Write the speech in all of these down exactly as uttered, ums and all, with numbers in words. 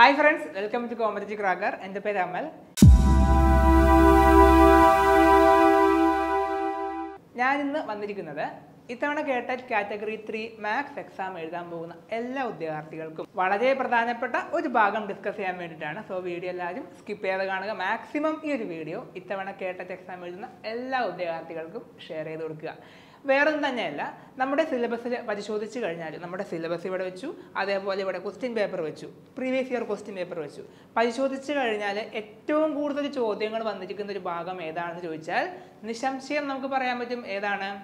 Hi friends, welcome to Competitive Cracker and the Pedamel. I am going to Category three Max exam. I am going to discuss this so, video. Skip the maximum video. I am going to share this where on the Nella, number syllabus, but show the children, number syllabus, other volleyball question paper with you, previous year question paper with you. But show the children, a two good of the chothing and one the chicken to the Bagam, Edan, the Juchel, Nisham Sham Namkaparametum, Edana,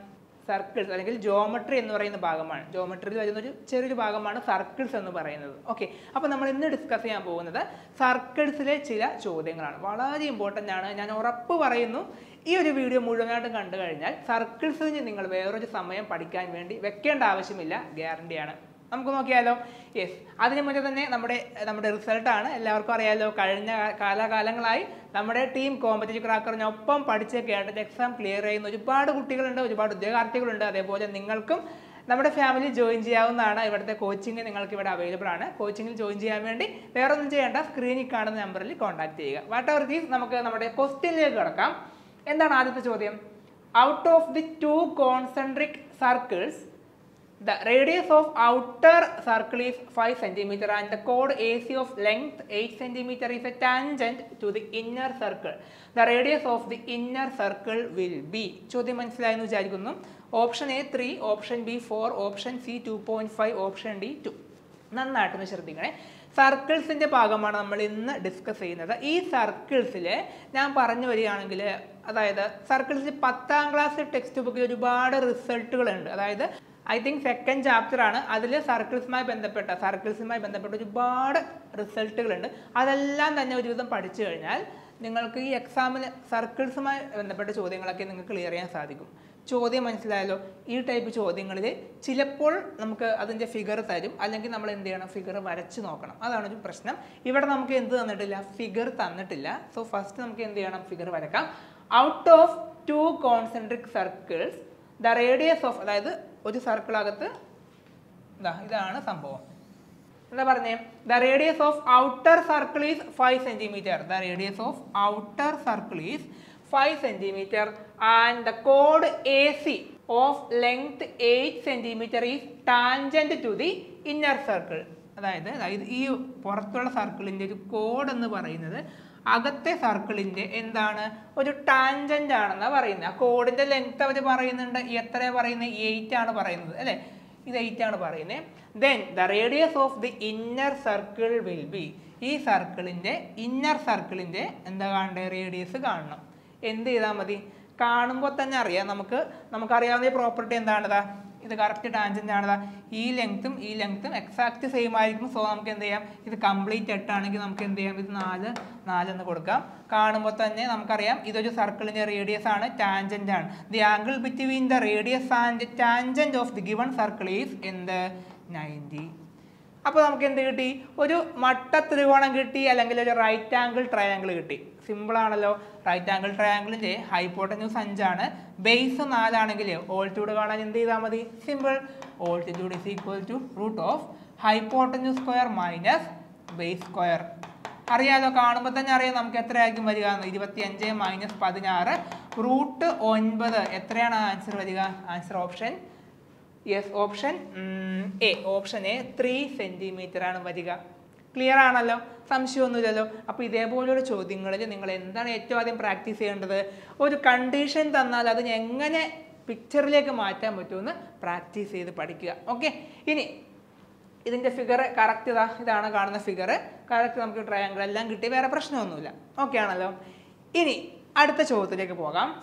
circles, geometry in the Bagaman, geometry, cherry Bagaman, circles and the Baranel. Okay, upon the discussing about the circles, chilla, chothing, what are the important Nana or a Puvarino? This video is a circle. We will be able to do this. We will be able yes. That is the result. Our team competitive cracker exam clear. Our family joins the coaching and available. Coaching joins the screen. Contact whatever this, we will post. And then the out of the two concentric circles, the radius of outer circle is five centimeters and the chord A C of length eight centimeters is a tangent to the inner circle. The radius of the inner circle will be. Option A three, option B four, option C two point five, option D two. Circles in the Pagaman discuss these circles, circles in tenth class textbook result. I think second chapter is circles my bandapeta, circles in my bandapeta result. That is the exam circles my bandapeta clear. Chodim and Slalo, E type Choding, Chilapol, Namka, other figure Sadim, Alankinam and the figure of Arachinokam, other Prasnam, even Namkin the Anatilla, figure Tanatilla, so first Namkin the Anam figure Varaka. Out of two concentric circles, the radius of either circle Agatha, the Anna Sambo. The radius of outer circle is five centimeters, the radius of outer circle is five centimeters and the chord A C of length eight centimeters is tangent to the inner circle. That is, this circle is the chord and the Agathe circle in the end on a tangent and the chord in the length of the barine and the eight and barine. Then the radius of the inner circle will be this circle in the inner circle in the and the radius. In the Ramadi, Karnamotanaria, Namaka, Namakaria property and the is a correct tangent and E lengthm, E lengthm, exactly same item, so can they have is a complete tetanic, Namkin they have with Naja, Naja and the Kurka, Karnamotane, Namkaria, either just circle in the radius and a tangent and the angle between the radius and the tangent of the given circle is in the ninety. Now, we will see a right angle triangle. Simple right angle triangle is hypotenuse and base is four. Altitude is simple. Altitude is equal to root of hypotenuse square minus base square. We will twenty-five minus sixteen root nine. What is answer option? Yes, option mm, A. Option A, three centimeters. Clear? Samsung Nudalo, Apidabolo Choding, and then it was in practice under the or condition than the Yangane picture like a matam betuna, practice is the particular. Okay, in it isn't the figure character the Anagarna figure, character triangle, language, where a prashno. Okay, another in it at the show the take a program.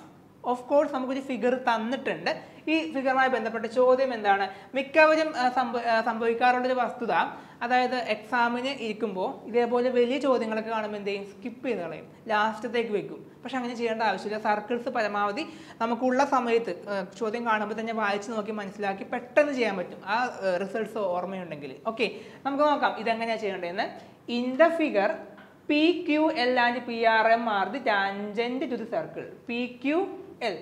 Of course, some figure tannittunde. This figure may bendappetta chodyam endana mikkavum sambhavikkarulla vastudha adayithu exam ine irikkumbo idhe pole veliya chodyangalokku kaanumbo endey skip cheyidalayum last thekku vekum pakshe angane cheyanda avashyamilla circles paramavadi namukulla samayathu chodyam kaanumbo thanne vaayichu nokki manasilakki pettannu cheyan pattum aa results ormayundengil okay namukku nokkam idu engane cheyandeyenne in the figure P Q L and P R M are the tangent to the circle. P Q L.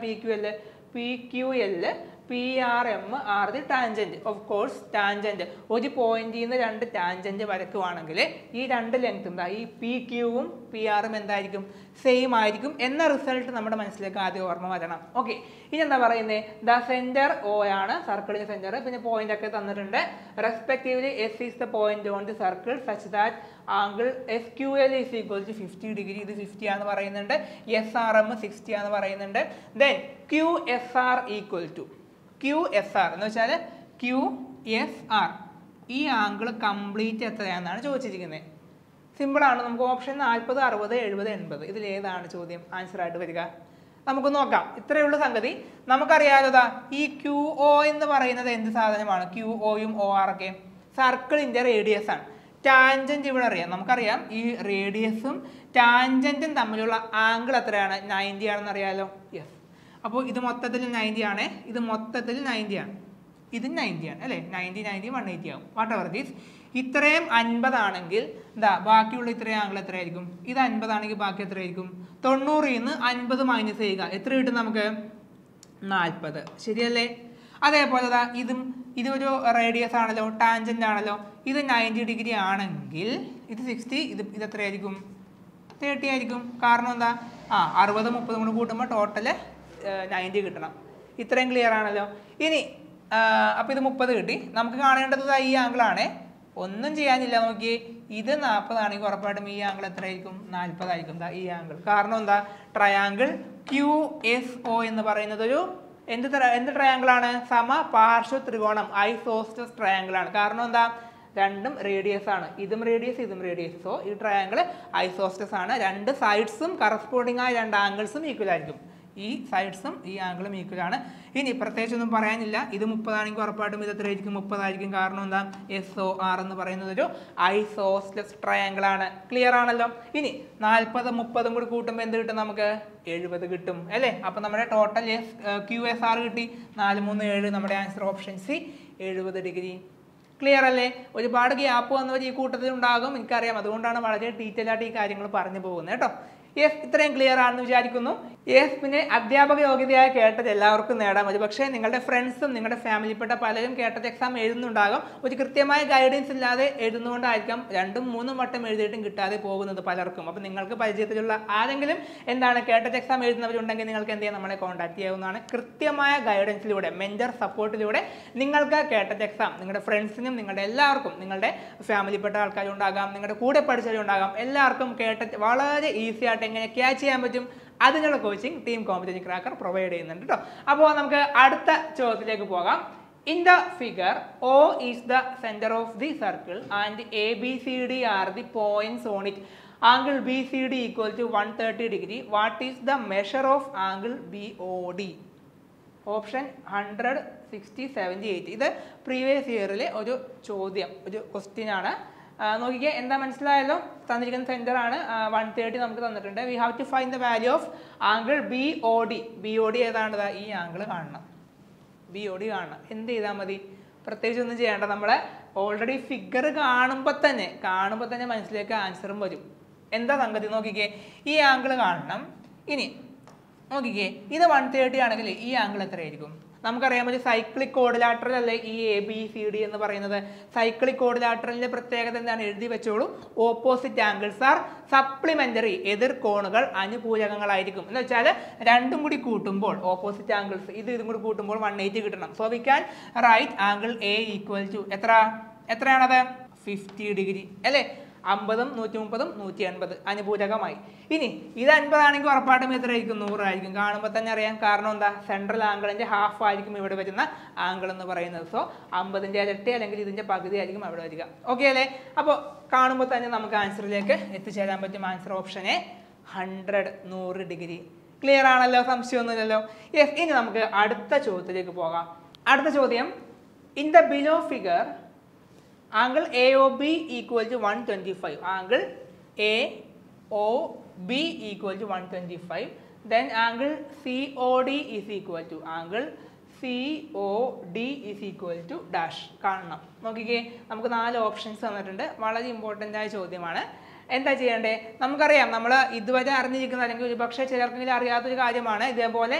P Q L. P Q L. P, R, M are the tangent. Of course, tangent. One point in the two tangent this length length P, Q, P, R, M same आयरिकम. Enna result नम्मडे मनसिले Kade Om वदना. Okay. इन्दा പറയുന്നേ the center O ആണ് circle ന്റെ center പിന്നെ point ഒക്കെ തന്നിട്ടുണ്ട് respectively S is the point on the circle such that angle S Q L is equal to fifty degree ഇത് fifty ആണ് പറയുന്നുണ്ട് S R M sixty ആണ് പറയുന്നുണ്ട് then Q S R equal to Q S R എന്ന് വെച്ചാൽ Q S R ഈ angle complete എത്രയാണെന്നാണ് ചോദിച്ചിരിക്കുന്നത് simple ആണ് നമുക്ക് option forty sixty seventy eighty ഇതിൽ ഏതാണ് ചോദ്യം ആൻസർ ആയിട്ട് വരിക നമുക്ക് നോക്കാം ഇത്രയേ ഉള്ളൂ സംഗതി നമുക്കറിയാലോടാ ഈ Q O എന്ന് പറയുന്നത് എന്ത് സാധനമാണ് Q O യും O R ഒക്കെ സർക്കിളിന്റെ റേഡിയസ് ആണ് ടാൻജന്റ് ഇവിടെ അറിയാം നമുക്കറിയാം ഈ റേഡിയസും ടാൻജന്റും തമ്മിലുള്ള ആംഗിൾ എത്രയാണ് ninety ആണെന്ന് അറിയാലോ yes അപ്പോൾ ഇത് മൊത്തത്തിൽ ninety ആണ് ഇത് മൊത്തത്തിൽ ninety ആണ് ഇത് ninety ആണ് അല്ലേ ninety ninety one eighty ആവും whatever this ഇത്രയും fifty ആണെങ്കിൽ ദാ ബാക്കിയുള്ള ഇത്രയും ആംഗിൾ എത്രയായിരിക്കും ഇത് fifty ആണെങ്കിൽ ബാക്കി എത്രയായിരിക്കും ninety ൽ നിന്ന് fifty മൈനസ് ചെയ്യുക എത്ര കിട്ടും നമുക്ക് forty ശരിയല്ലേ അതേപോലെ ദാ ഇതും ഇതൊരു റേഡിയസ് ആണല്ലോ ടാൻജന്റ് ആണല്ലോ ഇത് ninety ഡിഗ്രി ആണെങ്കിൽ ഇത് sixty ഇത് ഇത് എത്രയായിരിക്കും thirty ആയിരിക്കും കാരണം എന്താ ആ sixty thirty കൊണ്ട് കൂട്ടുമ്പോൾ ടോട്ടൽ ninety കിട്ടണം ഇത്രയും ക്ലിയർ ആണല്ലോ ഇനി അപ്പോൾ ഇത് thirty കിട്ടി നമുക്ക് കാണേണ്ടത് ഈ ആംഗിൾ ആണ് ഒന്നും ചെയ്യാനില്ല നോക്കി ഇത് forty ആണെങ്കിൽ കുറപ്പാടും ഈ ആംഗിൾ എത്രയായിരിക്കും forty ആയിരിക്കും ദാ ഈ ആംഗിൾ കാരണം എന്താ ട്രയാംഗിൾ Q S O എന്ന് പറയുന്നത് ഒരു എന്ത് എന്ത് ട്രയാംഗിൾ ആണ് സമപാർശ്വ ത്രികോണം ഐസോസ്സെൽസ് ട്രയാംഗിൾ ആണ് കാരണം എന്താ രണ്ടും റേഡിയസ് ആണ് ഇതും റേഡിയസ് ഇതും റേഡിയസ് സോ ഈ ട്രയാംഗിൾ ഐസോസ്സെൽസ് ആണ് രണ്ട് സൈഡ്സും കറസ്പോണ്ടിങ് ആയ രണ്ട് ആംഗിൾസും ഈക്വൽ ആയിരിക്കും ഈ സൈഡ്സും ഈ ആംഗിളും ഈക്വൽ ആണ് ഇനി പ്രത്യേകിച്ചൊന്നും പറയാനില്ല ഇത് thirty ആണെങ്കിൽ ഉറപ്പായിട്ടും ഇത് എത്രയായിരിക്കും thirty ആയിരിക്കും കാരണം എന്താ S O R എന്ന് പറയുന്നത് ഒരു ഐസോസ്സെൽസ് ട്രയാംഗിൾ ആണ് ക്ലിയർ ആണല്ലോ ഇനി forty thirty കൂടി കൂട്ടുമ്പോൾ എന്ത് കിട്ടും നമുക്ക് seventy കിട്ടും അല്ലേ അപ്പോൾ നമ്മുടെ ടോട്ടൽ Q S R കിട്ടി four three seven നമ്മുടെ answer option C seventy degree clear അല്ലേ ഒരുപാട് ഗ്യാപ്പ് വന്നവർ ഈ കൂട്ടത്തിൽ ഉണ്ടാകും എനിക്കറിയാം അതുകൊണ്ടാണ് വളരെ ഡീറ്റെയിൽ ആയിട്ട് ഈ കാര്യങ്ങൾ പറഞ്ഞു പോകുന്നത് കേട്ടോ Yes, ഇത്രയും ക്ലിയർ ആണെന്ന് വിചാരിക്കുന്നു യെസ് പിന്നെ അധ്യാപക യോഗ്യതയായി കേട്ടത് എല്ലാവർക്കും നേടാം ഒരു പക്ഷേ നിങ്ങളുടെ ഫ്രണ്ട്സും നിങ്ങളുടെ ഫാമിലിയിൽപ്പെട്ട പലരും കേട്ടത് എക്സാം എഴുതുന്നുണ്ടാകും ഒരു കൃത്യമായ ഗൈഡൻസ് ഇല്ലാതെ എഴുതുന്നുകൊണ്ടായിരിക്കാം രണ്ടും മൂന്നും വട്ടം എഴുതിയിട്ടും കിട്ടാതെ പോകുന്നത് പലർക്കും അപ്പോൾ നിങ്ങൾക്ക് പരിചയത്തിലുള്ള ആരെങ്കിലും എന്താണ് കേട്ടത് എക്സാം എഴുതുന്നവരുണ്ടെങ്കിൽ നിങ്ങൾക്ക് എന്തെയ്യാം നമ്മളെ കോൺടാക്ട് ചെയ്യാവുന്നതാണ് കൃത്യമായ ഗൈഡൻസിലൂടെ മെന്റർ സപ്പോർട്ടിലൂടെ നിങ്ങൾക്ക് കേട്ടത് എക്സാം നിങ്ങളുടെ ഫ്രണ്ട്സിനും നിങ്ങളുടെ എല്ലാവർക്കും നിങ്ങളുടെ ഫാമിലിയിൽപ്പെട്ട ആൾക്കാരുണ്ടാകാം നിങ്ങളുടെ കൂടെ പഠിച്ചവരുണ്ടാകാം എല്ലാവർക്കും കേട്ടത് വളരെ ഈസി ആയിട്ട് എങ്ങനെ ക്യാച്ച് ചെയ്യാൻ പറ്റും അതിനുള്ള coaching team competitive cracker provide ചെയ്യുന്നുണ്ട് കേട്ടോ അപ്പോൾ നമുക്ക് അടുത്ത ചോദ്യത്തിലേക്ക് പോകാം in the figure O is the centre of the circle and A B C D are the points on it angle B C D equal to one thirty degree what is the measure of angle B O D option hundred sixty seventy eight ഇത് previous ഇയറിലെ ഒരു ചോദ്യം ഒരു question ആണ് നോക്കിക്കേ എന്താ മനസ്സിലായല്ലോ തന്നിരിക്കുന്ന സെന്റർ ആണ് വൺ തേർട്ടി നമുക്ക് തന്നിട്ടുണ്ട് we have to find the value of angle B O D B O D ഏതാണ്ടതാ ഈ ആംഗിൾ കാണണം ബി ഒ ഡി കാണണം എന്ത് ചെയ്താൽ മതി പ്രത്യേകിച്ച് ഒന്നും ചെയ്യേണ്ട നമ്മളെ ഓൾറെഡി ഫിഗർ കാണുമ്പോൾ തന്നെ കാണുമ്പോൾ തന്നെ മനസ്സിലേക്ക് ആൻസറും വരും എന്താ സംഗതി നോക്കിക്കേ ഈ ആംഗിൾ കാണണം ഇനി നോക്കിക്കേ ഇത് വൺ തേർട്ടി ആണെങ്കിൽ ഈ ആംഗിൾ എത്രയായിരിക്കും നമുക്കറിയാം ഒരു സൈക്ലിക് കോഡിലാറ്ററൽ അല്ലേ ഈ എ ബി സി ഡി എന്ന് പറയുന്നത് സൈക്ലിക് കോഡിലാറ്ററലിൻ്റെ പ്രത്യേകത എന്താണ് എഴുതി വെച്ചോളൂ ഓപ്പോസിറ്റ് ആംഗിൾസ് ആർ സപ്ലിമെന്ററി എതിർ കോണുകൾ അനുപൂരകങ്ങളായിരിക്കും എന്ന് വെച്ചാൽ രണ്ടും കൂടി കൂട്ടുമ്പോൾ ഓപ്പോസിറ്റ് ആംഗിൾസ് ഇത് ഇതും കൂടി കൂട്ടുമ്പോൾ വൺ എയ്റ്റി കിട്ടണം so we can write angle A equal to എത്ര എത്രയാണത് ഫിഫ്റ്റി ഡിഗ്രി അല്ലേ അമ്പതും നൂറ്റി മുപ്പതും നൂറ്റി എൺപത് അനുപൂരകമായി ഇനി ഇത് അൻപതാണെങ്കിൽ ഉറപ്പായിട്ടും എത്രയായിരിക്കും നൂറായിരിക്കും കാണുമ്പോൾ തന്നെ അറിയാം കാരണം എന്താ സെൻട്രൽ ആംഗിളിൻ്റെ ഹാഫ് ആയിരിക്കും ഇവിടെ വരുന്ന ആംഗിൾ എന്ന് പറയുന്നത് സോ അമ്പതിൻ്റെ ഇരട്ടി അല്ലെങ്കിൽ ഇതിൻ്റെ പകുതി ആയിരിക്കും അവിടെ വരിക ഓക്കെ അല്ലേ അപ്പോൾ കാണുമ്പോൾ തന്നെ നമുക്ക് ആൻസറിലേക്ക് എത്തിച്ചേരാൻ പറ്റും ആൻസർ ഓപ്ഷനെ ഹൺഡ്രഡ് നൂറ് ഡിഗ്രി ക്ലിയർ ആണല്ലോ സംശയമൊന്നുമില്ലല്ലോ യെസ് ഇനി നമുക്ക് അടുത്ത ചോദ്യത്തിലേക്ക് പോകാം അടുത്ത ചോദ്യം in the below figure angle A O B equal to one twenty-five angle A O B equal to one twenty-five then angle C O D is equal to angle C O D is equal to dash കാണണം നോക്കിക്കേ നമുക്ക് നാല് options തന്നിട്ടുണ്ട് വളരെ important ആയ ചോദ്യമാണ് എന്താ ചെയ്യേണ്ടേ നമുക്കറിയാം നമ്മൾ ഇതുവരെ അറിഞ്ഞിരിക്കുന്ന അല്ലെങ്കിൽ ഒരു പക്ഷേ ചിലർക്കെങ്കിലും അറിയാത്ത ഒരു കാര്യമാണ് ഇതേപോലെ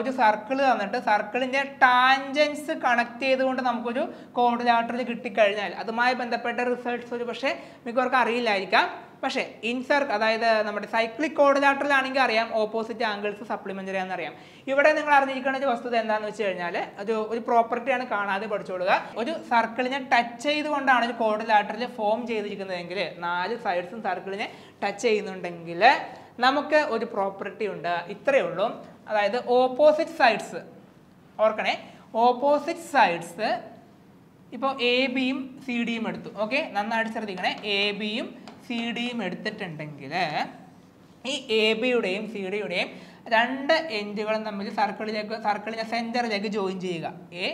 ഒരു സർക്കിൾ തന്നിട്ട് സർക്കിളിന്റെ ടാൻജൻസ് കണക്ട് ചെയ്തുകൊണ്ട് നമുക്കൊരു ക്വാഡ്രിലാറ്ററൽ കിട്ടിക്കഴിഞ്ഞാൽ അതുമായി ബന്ധപ്പെട്ട റിസൾട്ട്സ് ഒരു പക്ഷേ മിക്കവർക്കും അറിയില്ലായിരിക്കാം പക്ഷേ ഇൻസർട്ട് അതായത് നമ്മുടെ സൈക്ലിക് ക്വാഡ്രിലാറ്ററൽ ആണെങ്കിൽ അറിയാം ഓപ്പോസിറ്റ് ആംഗിൾസ് സപ്ലിമെന്ററി ആണെന്ന് അറിയാം ഇവിടെ നിങ്ങൾ അറിഞ്ഞിരിക്കുന്ന ഒരു വസ്തുത എന്താണെന്ന് വെച്ച് കഴിഞ്ഞാൽ ഒരു ഒരു പ്രോപ്പർട്ടിയാണ് കാണാതെ പഠിച്ചോളുക ഒരു സർക്കിളിനെ ടച്ച് ചെയ്തുകൊണ്ടാണ് ഒരു ക്വാഡ്രിലാറ്ററൽ ഫോം ചെയ്തിരിക്കുന്നതെങ്കിൽ നാല് സൈഡ്സും സർക്കിളിനെ ടച്ച് ചെയ്യുന്നുണ്ടെങ്കിൽ നമുക്ക് ഒരു പ്രോപ്പർട്ടി ഉണ്ട് ഇത്രയേ ഉള്ളൂ അതായത് ഓപ്പോസിറ്റ് സൈഡ്സ് ഓർക്കണേ ഓപ്പോസിറ്റ് സൈഡ്സ് ഇപ്പോൾ എ ബിയും സി ഡിയും എടുത്തു ഓക്കെ നന്നായിട്ട് ശ്രദ്ധിക്കണേ എ ബിയും സി ഡിയും എടുത്തിട്ടുണ്ടെങ്കിൽ ഈ എ ബിയുടെയും സി ഡിയുടെയും രണ്ട് എൻഡുകളും തമ്മിൽ സർക്കിളിലേക്ക് സർക്കിളിൻ്റെ സെൻറ്ററിലേക്ക് ജോയിൻ ചെയ്യുക എ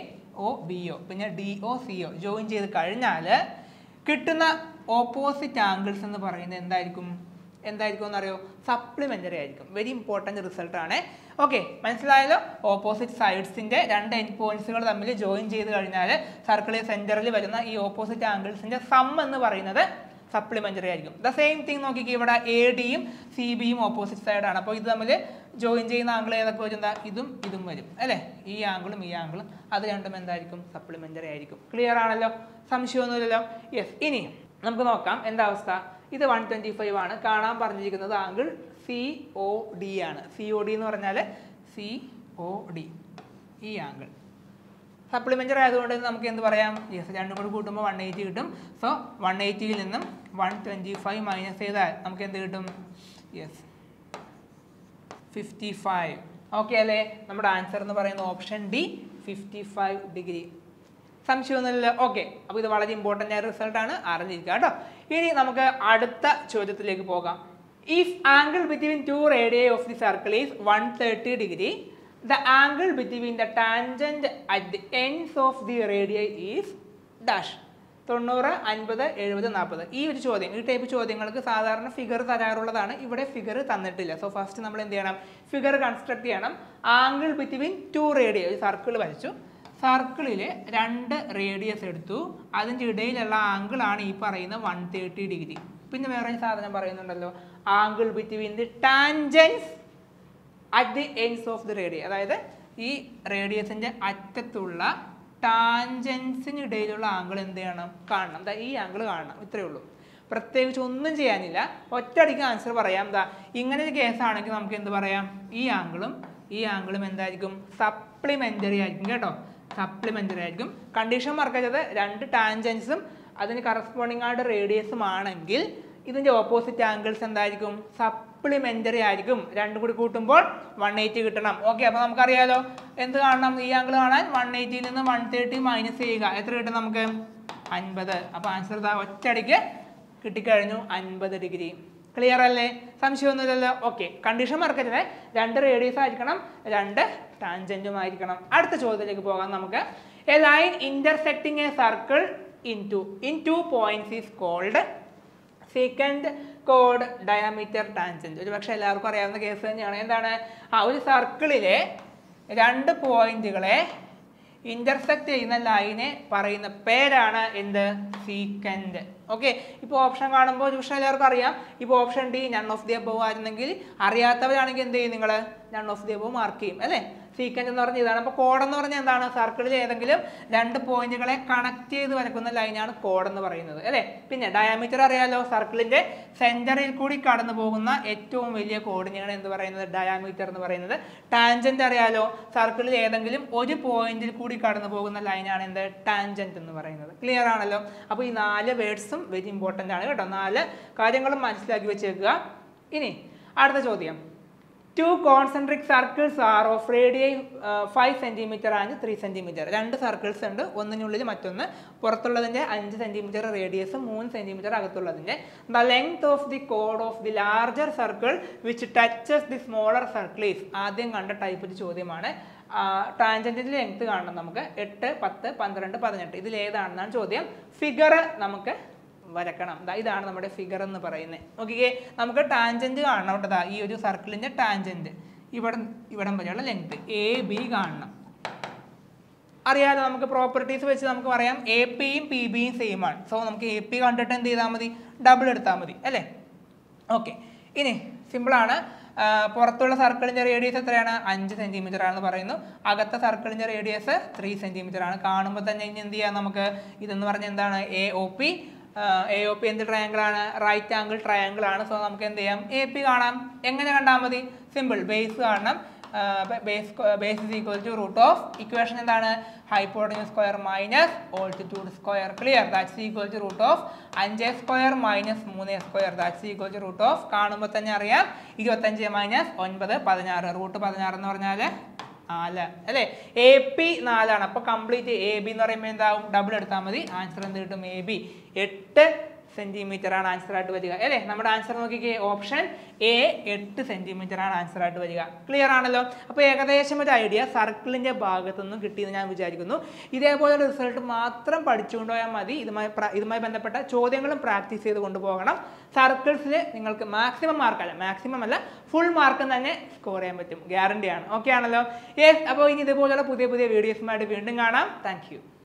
ഒ ബി ഒ പിന്നെ D O C O join ചെയ്ത് കഴിഞ്ഞാൽ കിട്ടുന്ന ഓപ്പോസിറ്റ് ആംഗിൾസ് എന്ന് പറയുന്നത് എന്തായിരിക്കും എന്തായിരിക്കും എന്നറിയോ സപ്ലിമെൻ്ററി ആയിരിക്കും വെരി ഇമ്പോർട്ടൻറ്റ് റിസൾട്ടാണ് ഓക്കെ മനസ്സിലായല്ലോ ഓപ്പോസിറ്റ് സൈഡ്സിൻ്റെ രണ്ട് എൻഡ് പോയിൻറ്റ്സുകൾ തമ്മിൽ ജോയിൻ ചെയ്ത് കഴിഞ്ഞാൽ സർക്കിളിൽ സെൻറ്ററിൽ വരുന്ന ഈ ഓപ്പോസിറ്റ് ആംഗിൾസിൻ്റെ സം എന്ന് പറയുന്നത് സപ്ലിമെൻ്ററി ആയിരിക്കും ദ സെയിം തിങ് നോക്കിക്കുക ഇവിടെ എ ഡിയും സി ബിയും ഓപ്പോസിറ്റ് സൈഡാണ് അപ്പോൾ ഇത് തമ്മിൽ ജോയിൻ ചെയ്യുന്ന ആംഗിൾ ഏതൊക്കെ വരും എന്താ ഇതും ഇതും വരും അല്ലേ ഈ ആംഗിളും ഈ ആംഗിളും അത് രണ്ടും എന്തായിരിക്കും സപ്ലിമെൻ്ററി ആയിരിക്കും ക്ലിയർ ആണല്ലോ സംശയമൊന്നുമില്ലല്ലോ യെസ് ഇനി നമുക്ക് നോക്കാം എന്താ അവസ്ഥ ഇത് വൺ ട്വൻറ്റി ഫൈവ് ആണ് കാണാൻ പറഞ്ഞിരിക്കുന്നത് ആംഗിൾ സി ഒ ഡി ആണ് സി ഒ ഡി എന്ന് പറഞ്ഞാൽ സി ഒ ഡി ഈ ആംഗിൾ സപ്ലിമെൻ്ററി ആയതുകൊണ്ട് നമുക്ക് എന്ത് പറയാം യെസ് രണ്ടും കൂടി കൂട്ടുമ്പോൾ വൺ എയ്റ്റി കിട്ടും സോ വൺ എയ്റ്റിയിൽ നിന്നും വൺ ട്വൻറ്റി ഫൈവ് മൈനസ് ചെയ്താൽ നമുക്ക് എന്ത് കിട്ടും യെസ് ഫിഫ്റ്റി ഫൈവ് ഓക്കെ അല്ലേ നമ്മുടെ ആൻസർ എന്ന് പറയുന്ന option D fifty five degree സംശയമൊന്നുമില്ല ഓക്കെ അപ്പോൾ ഇത് വളരെ ഇമ്പോർട്ടൻ്റ് ആയ റിസൾട്ടാണ് അറിഞ്ഞിരിക്കുക കേട്ടോ ഇനി നമുക്ക് അടുത്ത ചോദ്യത്തിലേക്ക് പോകാം if angle between two radii of the circle is one thirty degree the angle between the tangent at the ends of the radii is dash തൊണ്ണൂറ് അൻപത് എഴുപത് നാൽപ്പത് ഈ ഒരു ചോദ്യം ഈ ടൈപ്പ് ചോദ്യങ്ങൾക്ക് സാധാരണ ഫിഗർ തരാറുള്ളതാണ് ഇവിടെ ഫിഗർ തന്നിട്ടില്ല സോ ഫസ്റ്റ് നമ്മൾ എന്ത് ചെയ്യണം ഫിഗർ കൺസ്ട്രക്ട് ചെയ്യണം ആംഗിൾ ബിറ്റ്വീൻ ടു റേഡിയ ഒരു സർക്കിൾ വരച്ചു സർക്കിളിൽ രണ്ട് റേഡിയസ് എടുത്തു അതിൻ്റെ ഇടയിലുള്ള ആംഗിൾ ആണ് ഈ പറയുന്ന വൺ തേർട്ടി ഡിഗ്രി പിന്നെ വേറെ സാധനം പറയുന്നുണ്ടല്ലോ angle between the tangents at the ends of the radius അതായത് ഈ റേഡിയസിൻ്റെ അറ്റത്തുള്ള ടാൻജൻസിനിടയിലുള്ള ആംഗിൾ എന്ത് ചെയ്യണം കാണണം എന്താ ഈ ആംഗിൾ കാണണം ഇത്രയേ ഉള്ളൂ പ്രത്യേകിച്ച് ഒന്നും ചെയ്യാനില്ല ഒറ്റയടിക്ക് ആൻസർ പറയാം എന്താ ഇങ്ങനെ ഒരു കേസാണെങ്കിൽ നമുക്ക് എന്ത് പറയാം ഈ ആംഗിളും ഈ ആംഗിളും എന്തായിരിക്കും സപ്ലിമെൻ്ററി ആയിരിക്കും കേട്ടോ സപ്ലിമെൻ്ററി ആയിരിക്കും കണ്ടീഷൻ മറക്കരുത് രണ്ട് ടാൻജൻസും അതിന് കറസ്പോണ്ടിങ് ആയിട്ട് റേഡിയസും ആണെങ്കിൽ ഇതിൻ്റെ ഓപ്പോസിറ്റ് ആംഗിൾസ് എന്തായിരിക്കും സപ്ലിമെൻ്ററി ആയിരിക്കും രണ്ടും കൂടി കൂട്ടുമ്പോൾ വൺ എയ്റ്റി കിട്ടണം ഓക്കെ അപ്പോൾ നമുക്കറിയാലോ എന്ത് കാണണം ഈ ആംഗിൾ കാണാൻ വൺ എയ്റ്റിയിൽ നിന്ന് വൺ തേർട്ടി മൈനസ് ചെയ്യുക എത്ര കിട്ടും നമുക്ക് അൻപത് അപ്പോൾ ആൻസർ ഒറ്റയടിക്ക് കിട്ടിക്കഴിഞ്ഞു അൻപത് ഡിഗ്രി ക്ലിയർ അല്ലേ സംശയമൊന്നുമില്ലല്ലോ ഓക്കെ കണ്ടീഷൻ മറക്കരുത് രണ്ട് റേഡിയസ് ആയിരിക്കണം രണ്ട് ടാൻജൻറ്റും ആയിരിക്കണം അടുത്ത ചോദ്യത്തിലേക്ക് പോകാം നമുക്ക് a line intersecting a circle in two in two points is called secant കോഡ് ഡയമീറ്റർ ടാൻജൻറ്റ് ഒരു പക്ഷേ എല്ലാവർക്കും അറിയാവുന്ന കേസ് തന്നെയാണ് എന്താണ് ആ ഒരു സർക്കിളിലെ രണ്ട് പോയിന്റുകളെ ഇൻ്റർസെക്റ്റ് ചെയ്യുന്ന ലൈനെ പറയുന്ന പേരാണ് എന്ത് സീക്കൻഡ് ഓക്കെ ഇപ്പോൾ ഓപ്ഷൻ കാണുമ്പോൾ ഒരു പക്ഷേ എല്ലാവർക്കും അറിയാം ഇപ്പോൾ option D none of the above ആയിരുന്നെങ്കിൽ അറിയാത്തവരാണെങ്കിൽ എന്ത് ചെയ്യും നിങ്ങൾ none of the above mark ചെയ്യും അല്ലേ സീക്കൻഡ് എന്ന് പറഞ്ഞാൽ ഇതാണ് അപ്പോൾ കോഡെന്ന് പറഞ്ഞാൽ എന്താണ് സർക്കിളിൽ ഏതെങ്കിലും രണ്ട് പോയിന്റുകളെ കണക്ട് ചെയ്ത് വരക്കുന്ന ലൈനാണ് കോഡെന്ന് പറയുന്നത് അല്ലേ പിന്നെ ഡയമീറ്റർ അറിയാലോ സർക്കിളിൻ്റെ സെൻറ്ററിൽ കൂടി കടന്നു പോകുന്ന ഏറ്റവും വലിയ കോഡിനെയാണ് എന്ത് പറയുന്നത് ഡയമീറ്റർ എന്ന് പറയുന്നത് ടാൻജൻറ്റ് അറിയാലോ സർക്കിളിൽ ഏതെങ്കിലും ഒരു പോയിന്റിൽ കൂടി കടന്നു പോകുന്ന ലൈനാണ് എന്ത് ടാൻജൻറ്റ് എന്ന് പറയുന്നത് ക്ലിയർ ആണല്ലോ അപ്പോൾ ഈ നാല് വേർഡ്സും വെരി ഇമ്പോർട്ടൻ്റ് ആണ് കേട്ടോ നാല് കാര്യങ്ങളും മനസ്സിലാക്കി വെച്ചേക്കുക ഇനി അടുത്ത ചോദ്യം two concentric circles are of radii five centimetre and three centimetre രണ്ട് സർക്കിൾസ് ഉണ്ട് ഒന്നിനുള്ളിൽ മറ്റൊന്ന് പുറത്തുള്ളതിൻ്റെ അഞ്ച് സെൻറ്റിമീറ്റർ റേഡിയസ് മൂന്ന് സെൻറ്റിമീറ്റർ അകത്തുള്ളതിൻ്റെ ദ ലെങ്ത് ഓഫ് ദി കോഡ് of the larger circle which touches the smaller circles ആദ്യം കണ്ട ടൈപ്പ് ഒരു ചോദ്യമാണ് ട്രാൻജൻറ്റിൻ്റെ ലെങ്ത് കാണണം നമുക്ക് എട്ട് പത്ത് പന്ത്രണ്ട് പതിനെട്ട് ഇതിലേതാണെന്നാണ് ചോദ്യം ഫിഗർ നമുക്ക് വരക്കണം ഇതാണ് നമ്മുടെ ഫിഗർ എന്ന് പറയുന്നത് ഓക്കെ നമുക്ക് ടാൻജൻറ്റ് കാണണം കേട്ടതാ ഈ ഒരു സർക്കിളിൻ്റെ ടാൻജൻറ്റ് ഇവിടെ ഇവിടം വരെയുള്ള ലെങ്ത് എ ബി കാണണം അറിയാലോ നമുക്ക് പ്രോപ്പർട്ടീസ് വെച്ച് നമുക്ക് പറയാം A P യും P B യും സെയിം ആണ് സോ നമുക്ക് A P കണ്ടിട്ട് എന്ത് ചെയ്താൽ മതി ഡബിൾ എടുത്താൽ മതി അല്ലേ ഓക്കേ ഇനി സിമ്പിൾ ആണ് പുറത്തുള്ള സർക്കിളിന്റെ റേഡിയസ് എത്രയാണ് five centimeter ആണെന്ന് പറയുന്നു അകത്തെ സർക്കിളിന്റെ റേഡിയസ് three centimeter ആണ് കാണുമ്പോൾ തന്നെ ഇനി എന്ത് ചെയ്യാം നമുക്ക് ഇതെന്ന് പറഞ്ഞ എന്താണ് A O P A O P എന്ത് ട്രയാങ്കിൾ ആണ് റൈറ്റ് ആംഗിൾ ട്രയാങ്കിൾ ആണ് സോ നമുക്ക് എന്ത് ചെയ്യാം A P കാണാം എങ്ങനെ കണ്ടാൽ മതി സിമ്പിൾ ബേസ് കാണണം Uh, base, base is equal to root of equation and then hypotenuse square minus altitude square clear that's equal to root of five square minus three square that's equal to root of twenty-five minus nine sixteen root sixteen A P four so complete A B double answer is A B eight centimeter and answer at Vajiga. Ele, number answer option A, eight centimeter and answer at Vajiga. Clear analog. A payakadesham idea, circle in the Bagatunu, Gitina Vijagunu. Either boy result matram, Pachundo Madi, is my Bandapata, Chodingal practice the Gundabogana. Circles, maximum mark, maximum full mark and score guarantee. Okay, analog. Yes, about the boy of Pude Pude videos might be ending. Thank you.